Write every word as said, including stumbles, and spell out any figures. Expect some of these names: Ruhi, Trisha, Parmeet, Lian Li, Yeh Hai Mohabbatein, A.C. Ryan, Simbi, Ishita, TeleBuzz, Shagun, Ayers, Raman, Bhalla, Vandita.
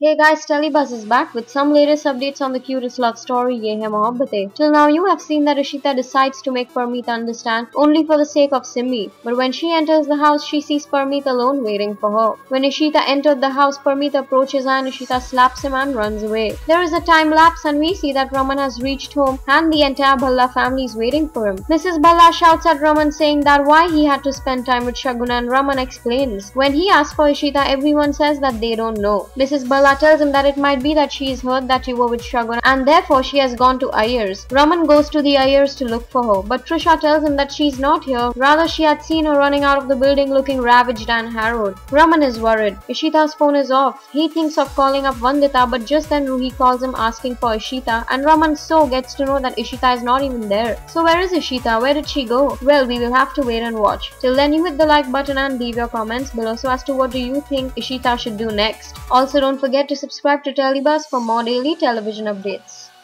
Hey guys, TeleBuzz is back with some latest updates on the cutest love story, Yeh Hai Mohabbatein. Till now you have seen that Ishita decides to make Parmeet understand only for the sake of Simbi. But when she enters the house, she sees Parmeet alone waiting for her. When Ishita entered the house, Parmeet approaches and Ishita slaps him and runs away. There is a time lapse and we see that Raman has reached home and the entire Bhalla family is waiting for him. Missus Bhalla shouts at Raman saying that why he had to spend time with Shagun, and Raman explains. When he asks for Ishita, everyone says that they don't know. Missus Bhalla tells him that it might be that she has heard that you were with Shagun and therefore she has gone to Ayers. Raman goes to the Ayers to look for her, but Trisha tells him that she's not here, rather she had seen her running out of the building looking ravaged and harrowed. Raman is worried. Ishita's phone is off. He thinks of calling up Vandita, but just then Ruhi calls him asking for Ishita, and Raman so gets to know that Ishita is not even there. So where is Ishita? Where did she go? Well, we will have to wait and watch. Till then, you hit the like button and leave your comments below so as to what do you think Ishita should do next. Also, don't forget Forget to subscribe to TeleBuzz for more daily television updates.